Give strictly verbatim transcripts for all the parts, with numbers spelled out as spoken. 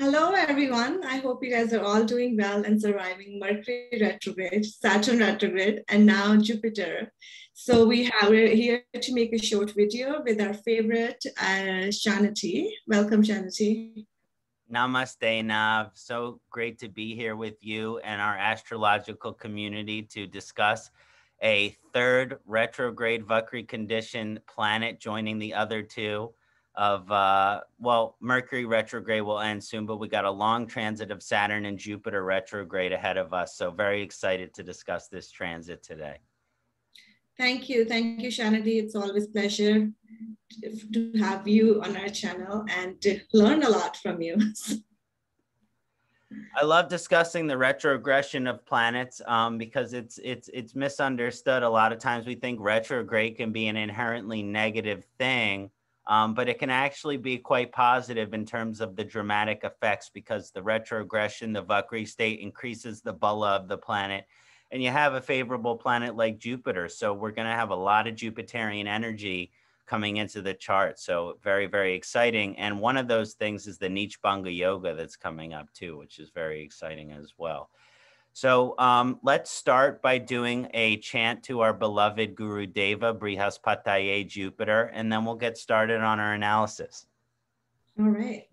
Hello everyone, I hope you guys are all doing well and surviving Mercury retrograde, Saturn retrograde, and now Jupiter. So we have, we're here to make a short video with our favorite uh, Shanti. Welcome Shanti. Namaste Nav, so great to be here with you and our astrological community to discuss a third retrograde Vakri condition planet joining the other two. Of uh well Mercury retrograde will end soon, but we got a long transit of Saturn and Jupiter retrograde ahead of us, so very excited to discuss this transit today. Thank you thank you Shanti, it's always a pleasure to have you on our channel and to learn a lot from you. I love discussing the retrogression of planets um, because it's it's it's misunderstood. A lot of times we think retrograde can be an inherently negative thing. Um, but it can actually be quite positive in terms of the dramatic effects, because the retrogression, the Vakri state, increases the Bala of the planet, and you have a favorable planet like Jupiter. So we're going to have a lot of Jupiterian energy coming into the chart. So very, very exciting. And one of those things is the Neechabhanga Yoga that's coming up too, which is very exciting as well. So um, let's start by doing a chant to our beloved Guru Deva Brihaspataye Jupiter, and then we'll get started on our analysis. All right.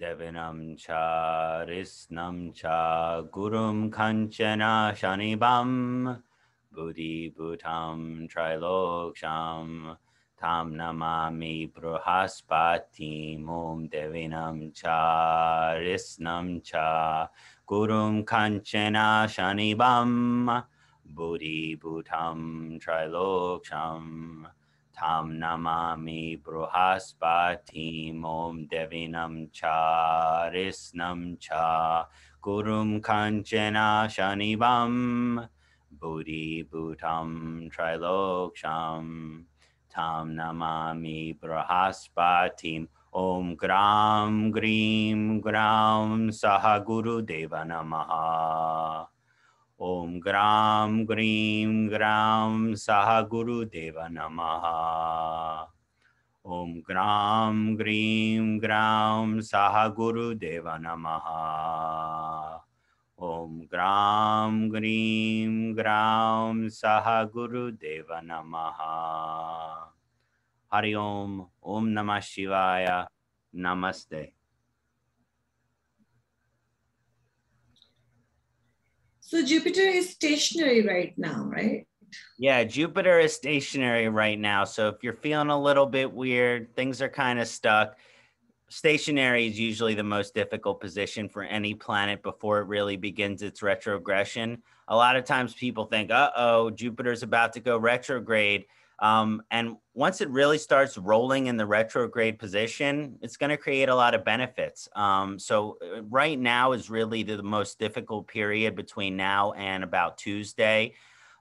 Devinam cha risnam cha gurum kanchana shanibam buddhi bhutam triloksham tam namami brihaspati mum devinam cha risnam cha gurum kanchana shanibam buddhi bhutam triloksham Tam namami brihaspati om devinam cha risnam cha gurum kanchana shanibam buddhi bhutam triloksham tam namami brihaspati om gram grim gram saha guru deva namaha. Om Gram Grim Gram Saha Guru Deva Namaha. Om Gram Grim Gram Saha Guru Deva Namaha. Om Gram Grim Gram Saha Guru Deva Namaha. Hari Om. Om Namah Shivaya. Namaste. So Jupiter is stationary right now, right? Yeah, Jupiter is stationary right now. So if you're feeling a little bit weird, things are kind of stuck. Stationary is usually the most difficult position for any planet before it really begins its retrogression. A lot of times people think, uh-oh, Jupiter's about to go retrograde. Um, and once it really starts rolling in the retrograde position, it's going to create a lot of benefits. Um, so right now is really the most difficult period between now and about Tuesday.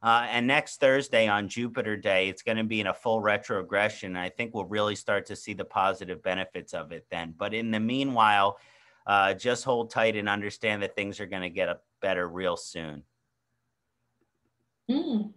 Uh, and next Thursday on Jupiter Day, it's going to be in a full retrogression. I think we'll really start to see the positive benefits of it then. But in the meanwhile, uh, just hold tight and understand that things are going to get better real soon. Mm.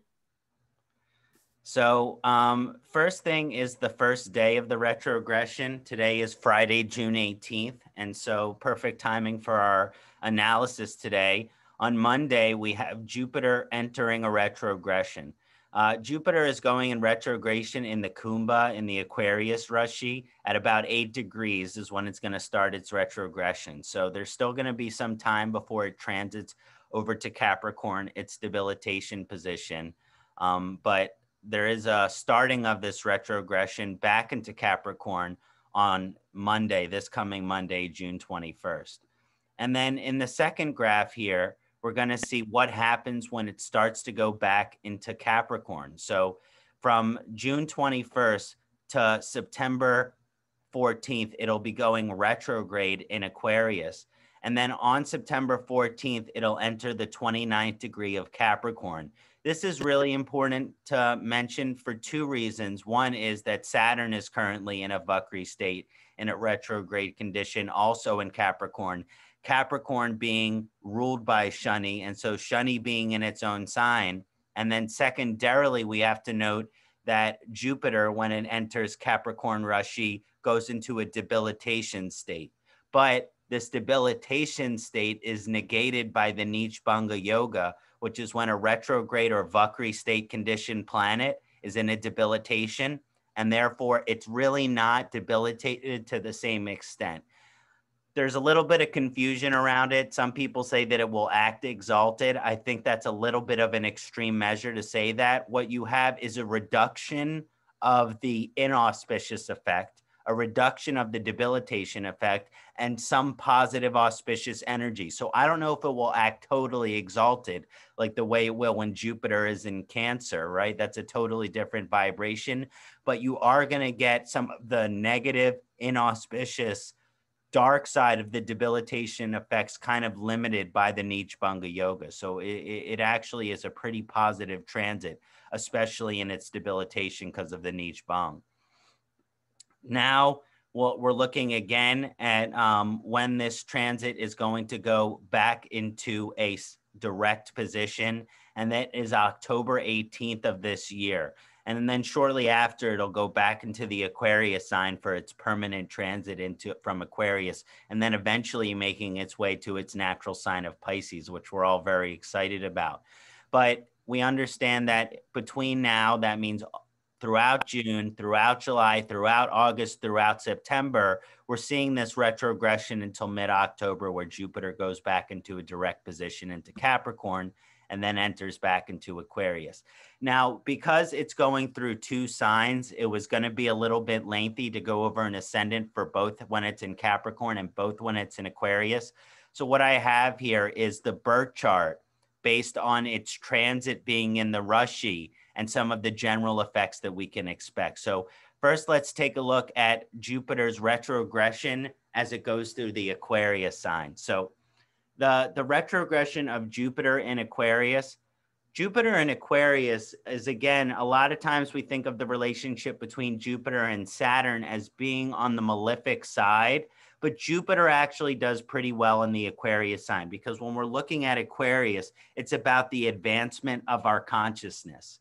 So um, first thing is the first day of the retrogression. Today is Friday, June eighteenth. And so perfect timing for our analysis today. On Monday, we have Jupiter entering a retrogression. Uh, Jupiter is going in retrogression in the Kumba, in the Aquarius Rashi, at about eight degrees is when it's going to start its retrogression. So there's still going to be some time before it transits over to Capricorn, its debilitation position. Um, but there is a starting of this retrogression back into Capricorn on Monday, this coming Monday, June twenty-first. And then in the second graph here, we're going to see what happens when it starts to go back into Capricorn. So from June twenty-first to September fourteenth, it'll be going retrograde in Aquarius. And then on September fourteenth, it'll enter the twenty-ninth degree of Capricorn. This is really important to mention for two reasons. One is that Saturn is currently in a Vakri state, in a retrograde condition, also in Capricorn. Capricorn being ruled by Shani, and so Shani being in its own sign. And then secondarily, we have to note that Jupiter, when it enters Capricorn Rashi, goes into a debilitation state. But this debilitation state is negated by the Neechabhanga Yoga, which is when a retrograde or Vakri state conditioned planet is in a debilitation, and therefore it's really not debilitated to the same extent. There's a little bit of confusion around it. Some people say that it will act exalted. I think that's a little bit of an extreme measure to say that. What you have is a reduction of the inauspicious effect, a reduction of the debilitation effect, and some positive auspicious energy. So I don't know if it will act totally exalted, like the way it will when Jupiter is in Cancer, right? That's a totally different vibration, but you are going to get some of the negative, inauspicious, dark side of the debilitation effects kind of limited by the Neechabhanga Yoga. So it, it actually is a pretty positive transit, especially in its debilitation because of the Neechabhanga. Now, well, we're looking again at um, when this transit is going to go back into a direct position, and that is October eighteenth of this year. And then shortly after, it'll go back into the Aquarius sign for its permanent transit into from Aquarius, and then eventually making its way to its natural sign of Pisces, which we're all very excited about. But we understand that between now, that means throughout June, throughout July, throughout August, throughout September, we're seeing this retrogression until mid-October, where Jupiter goes back into a direct position into Capricorn, and then enters back into Aquarius. Now, because it's going through two signs, it was going to be a little bit lengthy to go over an ascendant for both when it's in Capricorn and both when it's in Aquarius. So what I have here is the birth chart based on its transit being in the Rashi and some of the general effects that we can expect. So first, let's take a look at Jupiter's retrogression as it goes through the Aquarius sign. So The, the retrogression of Jupiter in Aquarius. Jupiter in Aquarius is, again, a lot of times we think of the relationship between Jupiter and Saturn as being on the malefic side, but Jupiter actually does pretty well in the Aquarius sign, because when we're looking at Aquarius, it's about the advancement of our consciousness.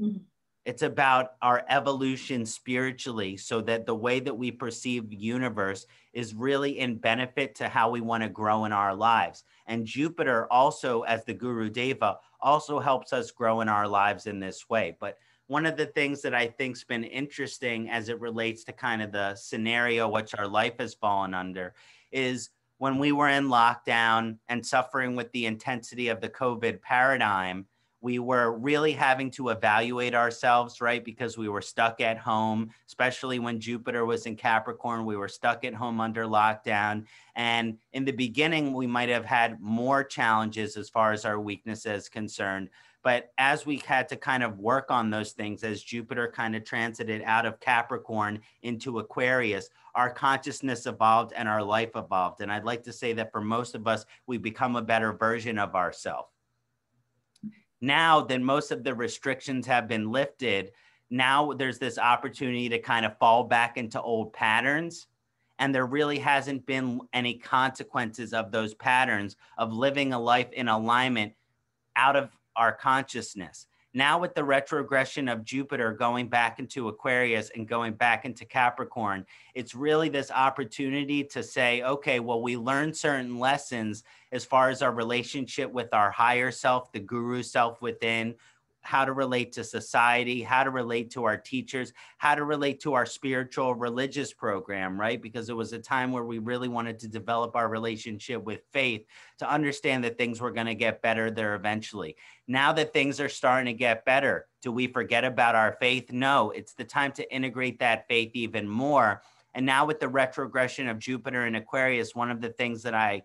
Mm-hmm. It's about our evolution spiritually, so that the way that we perceive the universe is really in benefit to how we want to grow in our lives. And Jupiter also, as the Guru Deva, also helps us grow in our lives in this way. But one of the things that I think's been interesting as it relates to kind of the scenario which our life has fallen under is when we were in lockdown and suffering with the intensity of the COVID paradigm, we were really having to evaluate ourselves, right? Because we were stuck at home, especially when Jupiter was in Capricorn, we were stuck at home under lockdown. And in the beginning, we might have had more challenges as far as our weakness is concerned. But as we had to kind of work on those things, as Jupiter kind of transited out of Capricorn into Aquarius, our consciousness evolved and our life evolved. And I'd like to say that for most of us, we become a better version of ourselves. Now that most of the restrictions have been lifted, now there's this opportunity to kind of fall back into old patterns. And there really hasn't been any consequences of those patterns of living a life in alignment out of our consciousness. Now with the retrogression of Jupiter going back into Aquarius and going back into Capricorn, it's really this opportunity to say, okay, well, we learned certain lessons as far as our relationship with our higher self, the guru self within, how to relate to society, how to relate to our teachers, how to relate to our spiritual religious program, right? Because it was a time where we really wanted to develop our relationship with faith to understand that things were going to get better there eventually. Now that things are starting to get better, do we forget about our faith? No, it's the time to integrate that faith even more. And now with the retrogression of Jupiter in Aquarius, one of the things that I,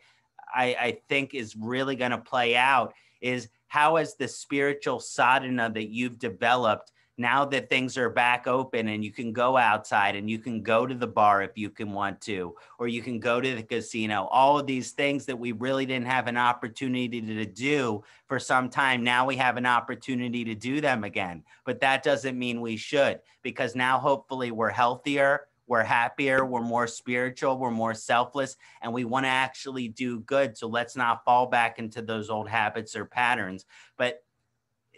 I, I think is really going to play out is how has the spiritual sadhana that you've developed, now that things are back open and you can go outside and you can go to the bar if you can want to, or you can go to the casino, all of these things that we really didn't have an opportunity to do for some time, now we have an opportunity to do them again. But that doesn't mean we should, because now hopefully we're healthier, we're happier, we're more spiritual, we're more selfless, and we want to actually do good. So let's not fall back into those old habits or patterns. But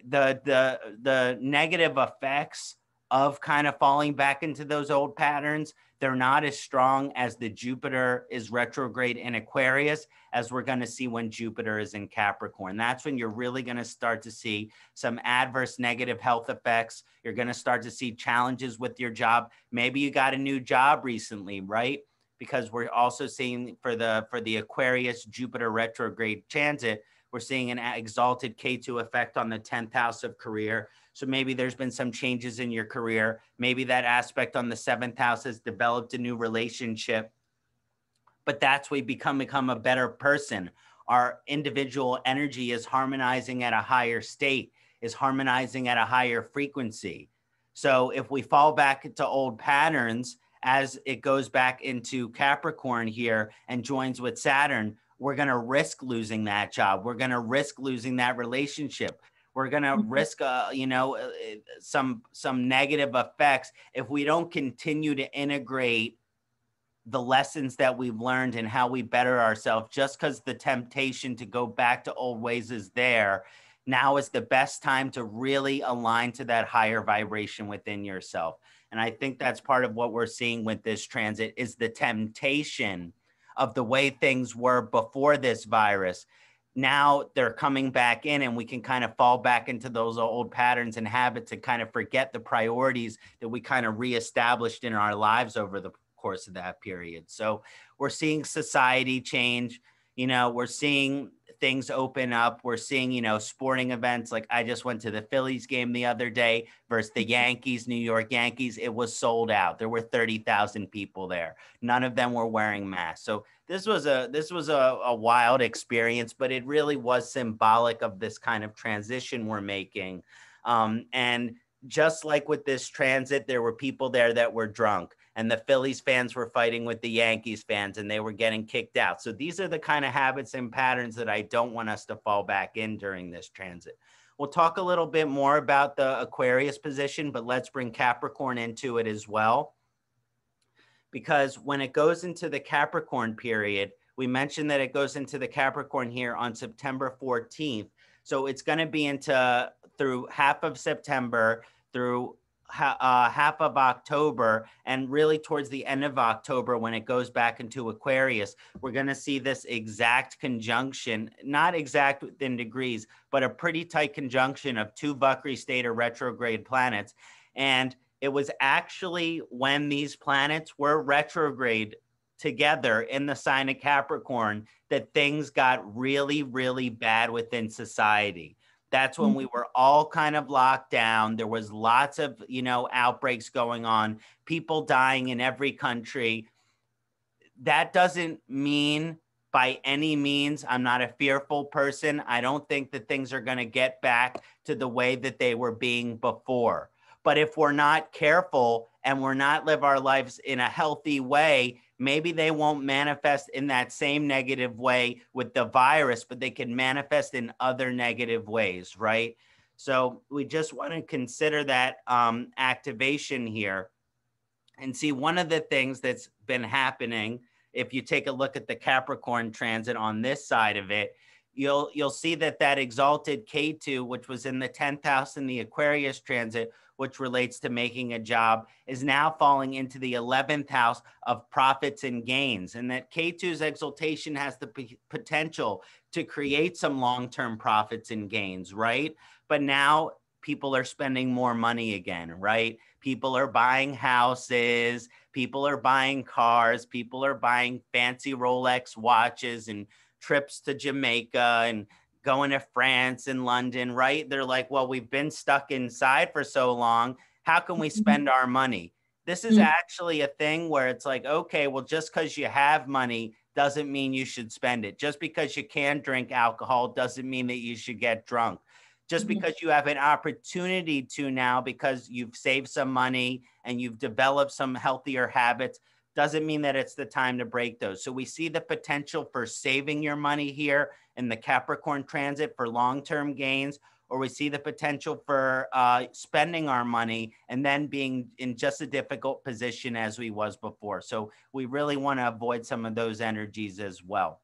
the the the negative effects of kind of falling back into those old patterns, they're not as strong as the Jupiter is retrograde in Aquarius, as we're going to see when Jupiter is in Capricorn. That's when you're really going to start to see some adverse negative health effects. You're going to start to see challenges with your job. Maybe you got a new job recently, right? Because we're also seeing for the, for the Aquarius Jupiter retrograde transit, we're seeing an exalted Ketu effect on the tenth house of career. So maybe there's been some changes in your career. Maybe that aspect on the seventh house has developed a new relationship. But that's where we become, become a better person. Our individual energy is harmonizing at a higher state, is harmonizing at a higher frequency. So if we fall back into old patterns, as it goes back into Capricorn here and joins with Saturn, we're going to risk losing that job. We're going to risk losing that relationship. We're going to risk, uh, you know, some, some negative effects if we don't continue to integrate the lessons that we've learned and how we better ourselves. Just because the temptation to go back to old ways is there, now is the best time to really align to that higher vibration within yourself. And I think that's part of what we're seeing with this transit, is the temptation of the way things were before this virus. Now they're coming back in, and we can kind of fall back into those old patterns and habits and kind of forget the priorities that we kind of reestablished in our lives over the course of that period. So we're seeing society change, you know, we're seeing things open up. We're seeing, you know, sporting events. Like I just went to the Phillies game the other day versus the Yankees, New York Yankees. It was sold out. There were thirty thousand people there. None of them were wearing masks. So this was a, this was a, a wild experience, but it really was symbolic of this kind of transition we're making. Um, and just like with this transit, there were people there that were drunk, and the Phillies fans were fighting with the Yankees fans, and they were getting kicked out. So these are the kind of habits and patterns that I don't want us to fall back in during this transit. We'll talk a little bit more about the Aquarius position, but let's bring Capricorn into it as well. Because when it goes into the Capricorn period, we mentioned that it goes into the Capricorn here on September fourteenth. So it's going to be into through half of September through Uh, half of October, and really towards the end of October when it goes back into Aquarius, we're going to see this exact conjunction, not exact within degrees, but a pretty tight conjunction of two Vakri state or retrograde planets. And it was actually when these planets were retrograde together in the sign of Capricorn that things got really, really bad within society. That's when we were all kind of locked down. There was lots of, you know, outbreaks going on, people dying in every country. That doesn't mean by any means, I'm not a fearful person. I don't think that things are going to get back to the way that they were being before. But if we're not careful and we're not live our lives in a healthy way, maybe they won't manifest in that same negative way with the virus, but they can manifest in other negative ways, right? So we just want to consider that um, activation here and see one of the things that's been happening. If you take a look at the Capricorn transit on this side of it, you'll, you'll see that that exalted Ketu, which was in the tenth house in the Aquarius transit, which relates to making a job, is now falling into the eleventh house of profits and gains. And that Ketu's exaltation has the p potential to create some long-term profits and gains, right? But now people are spending more money again, right? People are buying houses, people are buying cars, people are buying fancy Rolex watches and trips to Jamaica and going to France and London, right? They're like, well, we've been stuck inside for so long. How can we spend our money? This is actually a thing where it's like, okay, well, just because you have money doesn't mean you should spend it. Just because you can drink alcohol doesn't mean that you should get drunk. Just because you have an opportunity to now, because you've saved some money and you've developed some healthier habits, doesn't mean that it's the time to break those. So we see the potential for saving your money here in the Capricorn transit for long-term gains, or we see the potential for uh, spending our money and then being in just a difficult position as we was before. So we really want to avoid some of those energies as well.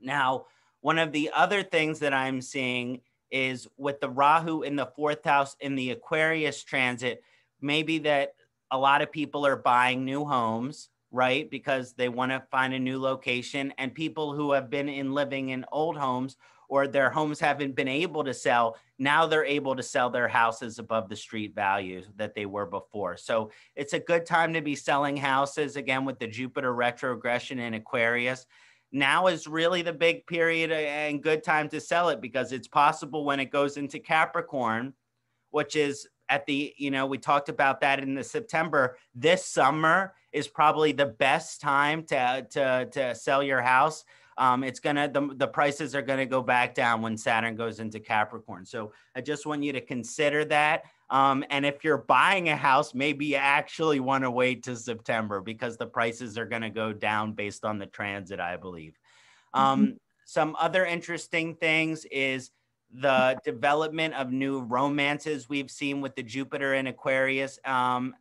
Now, one of the other things that I'm seeing is with the Rahu in the fourth house in the Aquarius transit, maybe that a lot of people are buying new homes, right? Because they want to find a new location, and people who have been in living in old homes or their homes haven't been able to sell, now they're able to sell their houses above the street value that they were before. So it's a good time to be selling houses again with the Jupiter retrogression in Aquarius. Now is really the big period and good time to sell it, because it's possible when it goes into Capricorn, which is at the, you know, we talked about that in the September, this summer is probably the best time to, to, to sell your house. Um, it's gonna, the, the prices are gonna go back down when Saturn goes into Capricorn. So I just want you to consider that. Um, and if you're buying a house, maybe you actually want to wait to September, because the prices are going to go down based on the transit, I believe. Um, mm-hmm. Some other interesting things is the development of new romances we've seen with the Jupiter in Aquarius um,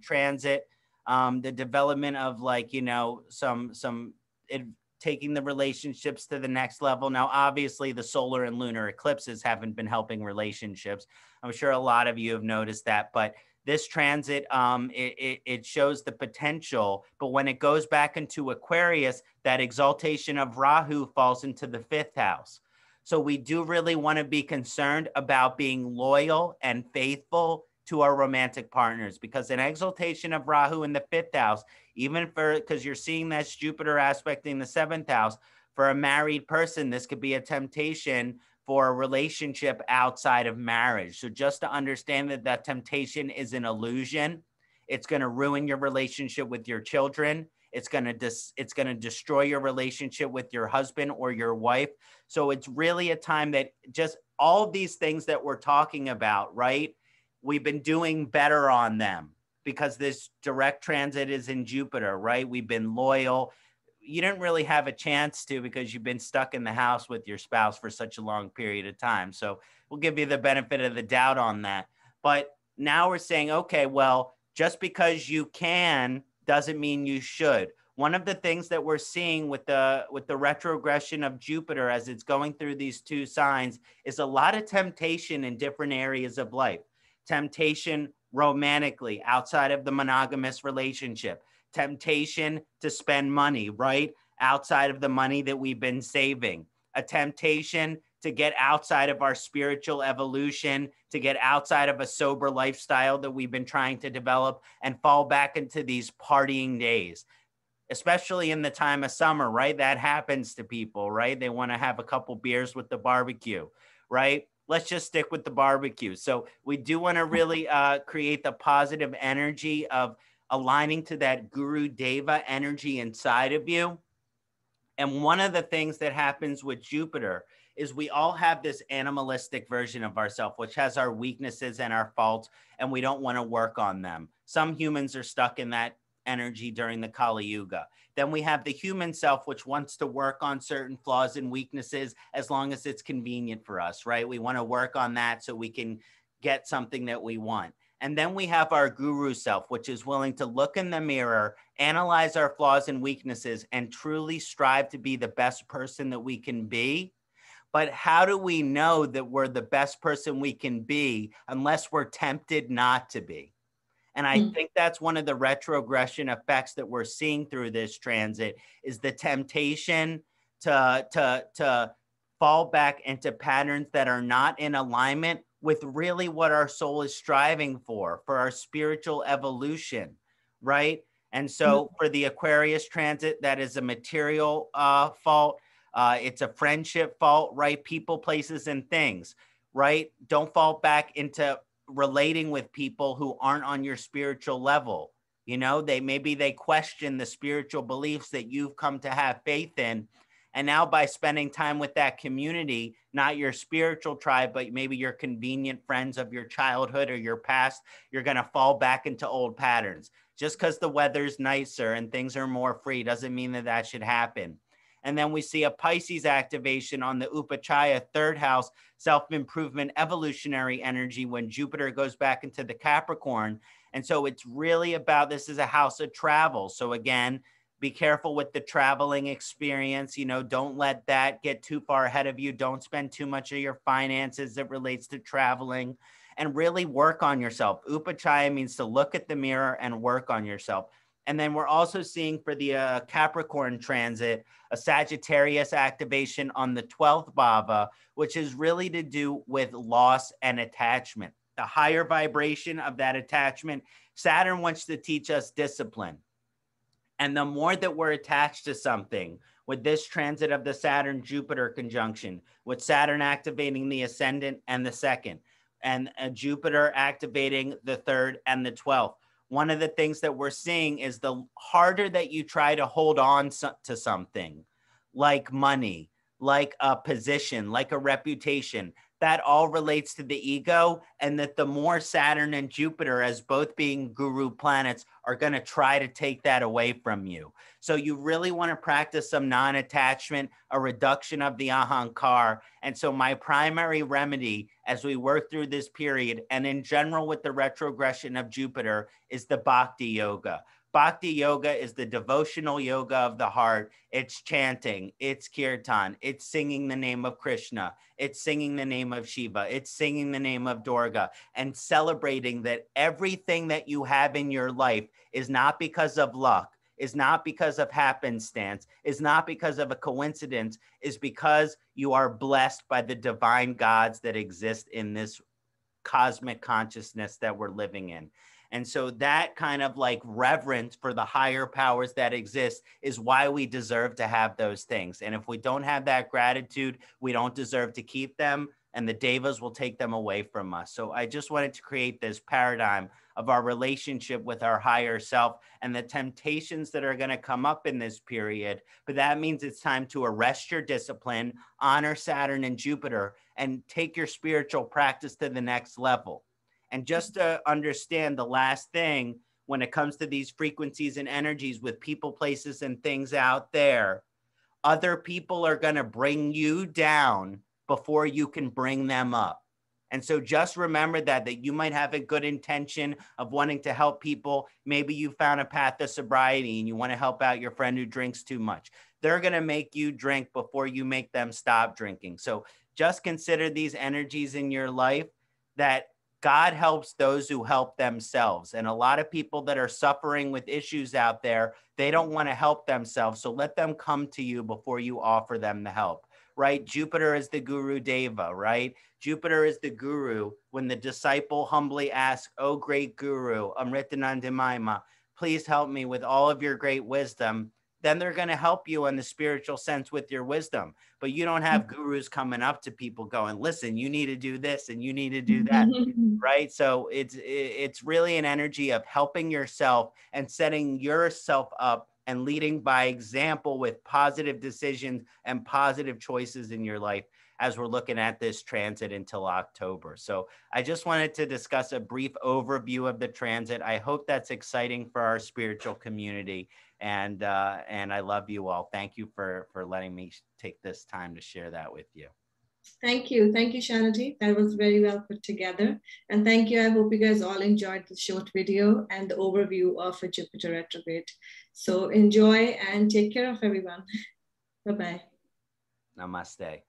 transit, um, the development of like, you know, some, some it, taking the relationships to the next level. Now, obviously the solar and lunar eclipses haven't been helping relationships. I'm sure a lot of you have noticed that, but this transit, um, it, it, it shows the potential, but when it goes back into Aquarius, that exaltation of Rahu falls into the fifth house. So we do really want to be concerned about being loyal and faithful to our romantic partners, because an exaltation of Rahu in the fifth house, even for, because you're seeing that's Jupiter aspecting the seventh house, for a married person, this could be a temptation for a relationship outside of marriage. So just to understand that that temptation is an illusion, it's gonna ruin your relationship with your children. It's gonna, it's gonna destroy your relationship with your husband or your wife. So it's really a time that just all these things that we're talking about, right? We've been doing better on them because this direct transit is in Jupiter, right? We've been loyal. You didn't really have a chance to, because you've been stuck in the house with your spouse for such a long period of time. So we'll give you the benefit of the doubt on that. But now we're saying, okay, well, just because you can doesn't mean you should. One of the things that we're seeing with the, with the retrogression of Jupiter as it's going through these two signs is a lot of temptation in different areas of life. Temptation romantically outside of the monogamous relationship, temptation to spend money, right? Outside of the money that we've been saving, a temptation to get outside of our spiritual evolution, to get outside of a sober lifestyle that we've been trying to develop and fall back into these partying days, especially in the time of summer, right? That happens to people, right? They want to have a couple beers with the barbecue, right? Let's just stick with the barbecue. So we do want to really uh, create the positive energy of aligning to that Guru Deva energy inside of you. And one of the things that happens with Jupiter is we all have this animalistic version of ourselves, which has our weaknesses and our faults, and we don't want to work on them. Some humans are stuck in that energy during the Kali Yuga. Then we have the human self, which wants to work on certain flaws and weaknesses as long as it's convenient for us, right? We want to work on that so we can get something that we want. And then we have our guru self, which is willing to look in the mirror, analyze our flaws and weaknesses, and truly strive to be the best person that we can be. But how do we know that we're the best person we can be unless we're tempted not to be? And I think that's one of the retrogression effects that we're seeing through this transit is the temptation to, to, to fall back into patterns that are not in alignment with really what our soul is striving for, for our spiritual evolution, right? And so for the Aquarius transit, that is a material uh, fault. Uh, it's a friendship fault, right? People, places, and things, right? Don't fall back into relating with people who aren't on your spiritual level. You know, they maybe they question the spiritual beliefs that you've come to have faith in. And now by spending time with that community, not your spiritual tribe, but maybe your convenient friends of your childhood or your past, you're going to fall back into old patterns. Just because the weather's nicer and things are more free doesn't mean that that should happen. And then we see a Pisces activation on the Upachaya third house, self-improvement, evolutionary energy when Jupiter goes back into the Capricorn. And so it's really about, this is a house of travel. So again, be careful with the traveling experience. You know, don't let that get too far ahead of you. Don't spend too much of your finances that relates to traveling, and really work on yourself. Upachaya means to look at the mirror and work on yourself. And then we're also seeing for the uh, Capricorn transit, a Sagittarius activation on the twelfth Bhava, which is really to do with loss and attachment. The higher vibration of that attachment, Saturn wants to teach us discipline. And the more that we're attached to something, with this transit of the Saturn-Jupiter conjunction, with Saturn activating the ascendant and the second, and uh, Jupiter activating the third and the twelfth. One of the things that we're seeing is the harder that you try to hold on so to something, like money, like a position, like a reputation, that all relates to the ego, and that the more Saturn and Jupiter, as both being guru planets, are going to try to take that away from you. So you really want to practice some non-attachment, a reduction of the ahankar. And so my primary remedy as we work through this period, and in general with the retrogression of Jupiter, is the Bhakti Yoga. Bhakti Yoga is the devotional yoga of the heart. It's chanting, it's kirtan, it's singing the name of Krishna, it's singing the name of Shiva, it's singing the name of Durga, and celebrating that everything that you have in your life is not because of luck, is not because of happenstance, is not because of a coincidence, is because you are blessed by the divine gods that exist in this cosmic consciousness that we're living in. And so that kind of like reverence for the higher powers that exist is why we deserve to have those things. And if we don't have that gratitude, we don't deserve to keep them, and the devas will take them away from us. So I just wanted to create this paradigm of our relationship with our higher self and the temptations that are going to come up in this period. But that means it's time to arrest your discipline, honor Saturn and Jupiter, and take your spiritual practice to the next level. And just to understand the last thing, when it comes to these frequencies and energies with people, places, and things out there, other people are going to bring you down before you can bring them up. And so just remember that, that you might have a good intention of wanting to help people. Maybe you found a path of sobriety and you want to help out your friend who drinks too much. They're going to make you drink before you make them stop drinking. So just consider these energies in your life, that God helps those who help themselves. And a lot of people that are suffering with issues out there, they don't want to help themselves. So let them come to you before you offer them the help, right? Jupiter is the Guru Deva, right? Jupiter is the Guru. When the disciple humbly asks, "Oh, great Guru, amritanandimaya, please help me with all of your great wisdom," then they're going to help you in the spiritual sense with your wisdom. But you don't have gurus coming up to people going, "Listen, you need to do this and you need to do that," right? So it's, it's really an energy of helping yourself and setting yourself up and leading by example with positive decisions and positive choices in your life as we're looking at this transit until October. So I just wanted to discuss a brief overview of the transit. I hope that's exciting for our spiritual community. And uh, and I love you all. Thank you for, for letting me take this time to share that with you. Thank you. Thank you, Shanti. That was very well put together. And thank you. I hope you guys all enjoyed the short video and the overview of a Jupiter retrograde. So enjoy and take care of everyone. Bye-bye. Namaste.